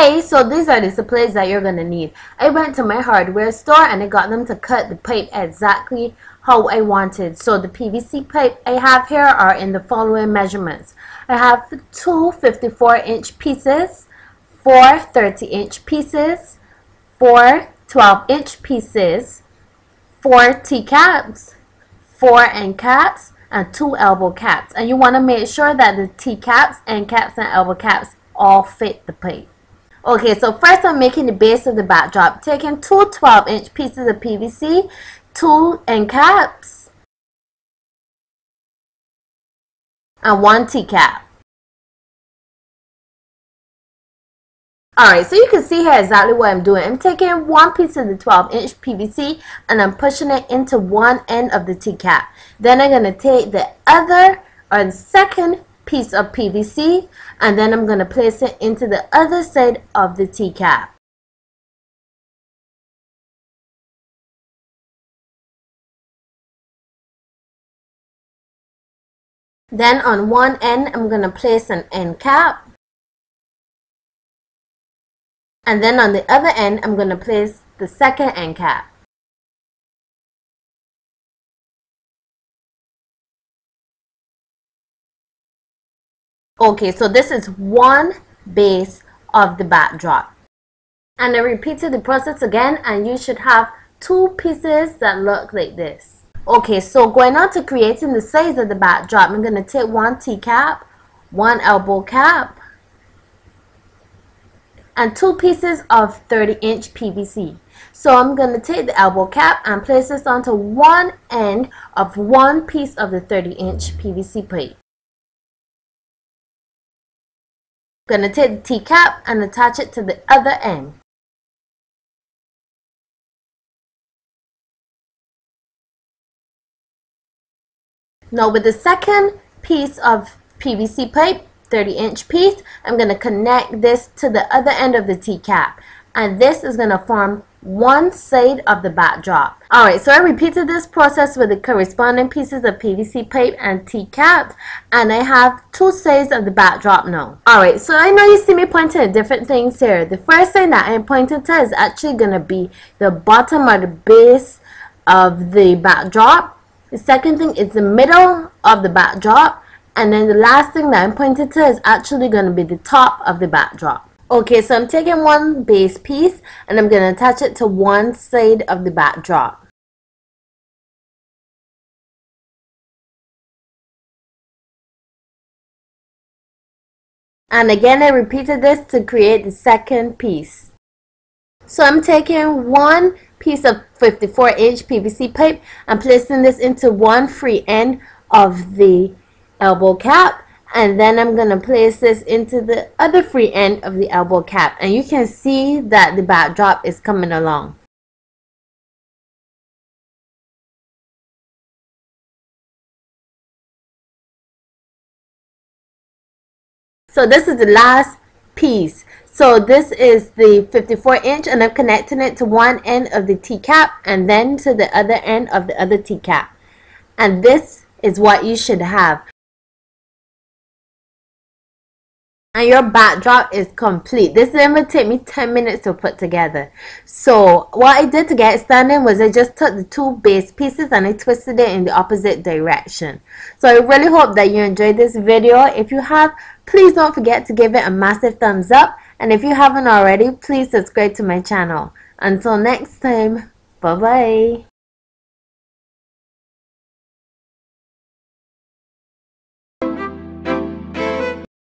Okay, so these are the supplies that you're gonna need. I went to my hardware store and I got them to cut the pipe exactly how I wanted. So the PVC pipe I have here are in the following measurements. I have 2 54-inch pieces, 4 30-inch pieces, 4 12-inch pieces, 4 T-caps, 4 end caps, and 2 elbow caps. And you want to make sure that the T-caps, end caps, and elbow caps all fit the pipe. Okay, so first I'm making the base of the backdrop, taking 2 12-inch pieces of PVC, 2 end caps, and 1 T-cap. Alright, so you can see here exactly what I'm doing. I'm taking one piece of the 12-inch PVC and I'm pushing it into one end of the T-cap. Then I'm going to take the other or the second piece of PVC and then I'm going to place it into the other side of the T-cap. Then on one end, I'm going to place an end cap. And then on the other end, I'm going to place the second end cap. Okay, so this is one base of the backdrop. And I repeated the process again, and you should have two pieces that look like this. Okay, so going on to creating the size of the backdrop, I'm going to take 1 T-cap, 1 elbow cap, and 2 pieces of 30-inch PVC. So I'm going to take the elbow cap and place this onto one end of one piece of the 30-inch PVC pipe. I'm going to take the T-cap and attach it to the other end. Now with the second piece of PVC pipe, 30-inch piece, I'm going to connect this to the other end of the T-cap, and this is going to form one side of the backdrop. Alright, so I repeated this process with the corresponding pieces of PVC pipe and T-caps, and I have two sides of the backdrop now. Alright, so I know you see me pointing at different things here. The first thing that I'm pointing to is actually going to be the bottom or the base of the backdrop. The second thing is the middle of the backdrop. And then the last thing that I'm pointing to is actually going to be the top of the backdrop. Okay, so I'm taking one base piece and I'm going to attach it to one side of the backdrop. And again, I repeated this to create the second piece. So I'm taking one piece of 54-inch PVC pipe and placing this into one free end of the elbow cap, and then I'm going to place this into the other free end of the elbow cap, and you can see that the backdrop is coming along. So this is the last piece. So this is the 54-inch and I'm connecting it to one end of the T-cap and then to the other end of the other T-cap, and this is what you should have. And your backdrop is complete. This didn't even take me 10 minutes to put together. So what I did to get it standing was I just took the two base pieces and I twisted it in the opposite direction. So I really hope that you enjoyed this video. If you have, please don't forget to give it a massive thumbs up. And if you haven't already, please subscribe to my channel. Until next time, bye-bye.